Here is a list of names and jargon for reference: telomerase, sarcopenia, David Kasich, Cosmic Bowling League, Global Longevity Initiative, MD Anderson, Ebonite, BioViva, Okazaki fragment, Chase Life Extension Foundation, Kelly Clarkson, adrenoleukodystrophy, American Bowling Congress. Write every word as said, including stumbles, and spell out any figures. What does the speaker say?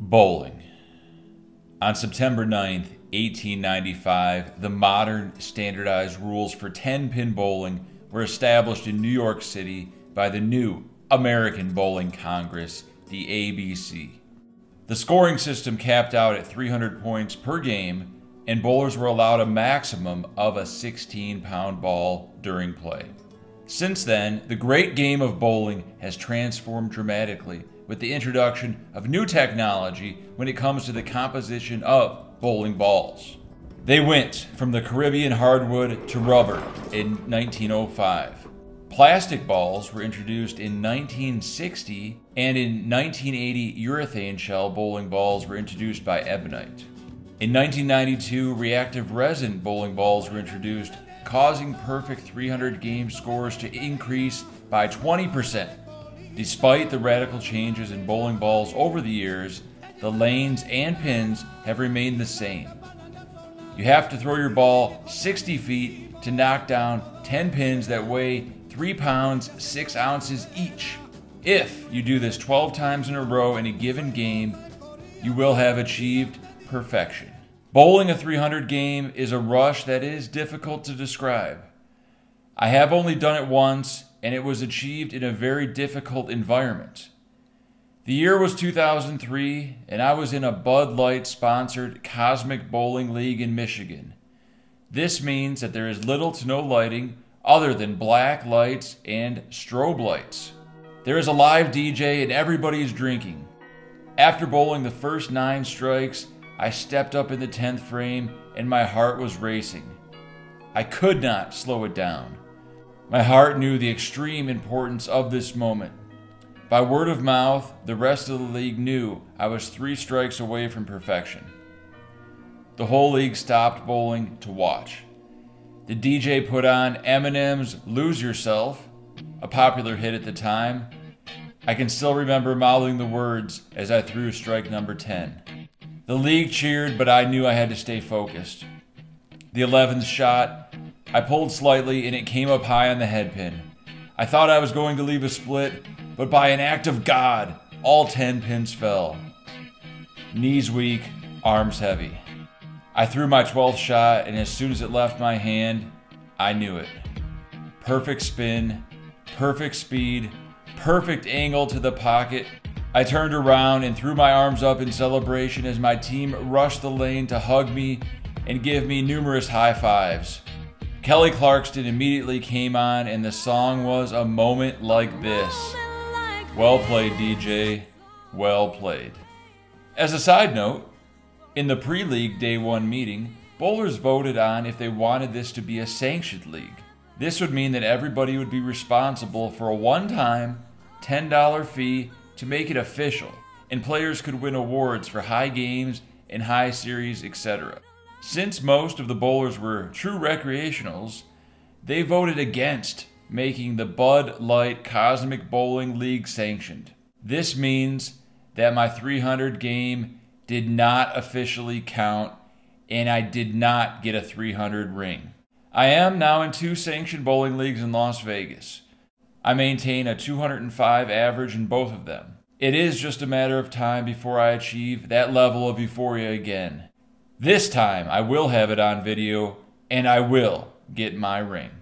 Bowling. On September ninth, eighteen ninety-five, the modern standardized rules for ten-pin bowling were established in New York City by the new American Bowling Congress, the A B C. The scoring system capped out at three hundred points per game, and bowlers were allowed a maximum of a sixteen-pound ball during play. Since then, the great game of bowling has transformed dramatically with the introduction of new technology when it comes to the composition of bowling balls. They went from the Caribbean hardwood to rubber in nineteen oh five. Plastic balls were introduced in nineteen sixty, and in nineteen eighty, urethane shell bowling balls were introduced by Ebonite. In nineteen ninety-two, reactive resin bowling balls were introduced, causing perfect three hundred game scores to increase by twenty percent. Despite the radical changes in bowling balls over the years, the lanes and pins have remained the same. You have to throw your ball sixty feet to knock down ten pins that weigh three pounds, six ounces each. If you do this twelve times in a row in a given game, you will have achieved perfection. Bowling a three hundred game is a rush that is difficult to describe. I have only done it once, and it was achieved in a very difficult environment. The year was two thousand three, and I was in a Bud Light-sponsored Cosmic Bowling League in Michigan. This means that there is little to no lighting other than black lights and strobe lights. There is a live D J and everybody is drinking. After bowling the first nine strikes, I stepped up in the tenth frame and my heart was racing. I could not slow it down. My heart knew the extreme importance of this moment. By word of mouth, the rest of the league knew I was three strikes away from perfection. The whole league stopped bowling to watch. The D J put on Eminem's "Lose Yourself," a popular hit at the time. I can still remember mouthing the words as I threw strike number ten. The league cheered, but I knew I had to stay focused. The eleventh shot, I pulled slightly and it came up high on the head pin. I thought I was going to leave a split, but by an act of God, all ten pins fell. Knees weak, arms heavy. I threw my twelfth shot, and as soon as it left my hand, I knew it. Perfect spin, perfect speed, perfect angle to the pocket. I turned around and threw my arms up in celebration as my team rushed the lane to hug me and give me numerous high fives. Kelly Clarkson immediately came on, and the song was "A Moment Like This." Well played, D J. Well played. As a side note, in the pre-league day one meeting, bowlers voted on if they wanted this to be a sanctioned league. This would mean that everybody would be responsible for a one-time ten dollar fee to make it official, and players could win awards for high games and high series, et cetera. Since most of the bowlers were true recreationals, they voted against making the Bud Light Cosmic Bowling League sanctioned. This means that my three hundred game did not officially count, and I did not get a three hundred ring. I am now in two sanctioned bowling leagues in Las Vegas. I maintain a two hundred five average in both of them. It is just a matter of time before I achieve that level of euphoria again. This time I will have it on video, and I will get my ring.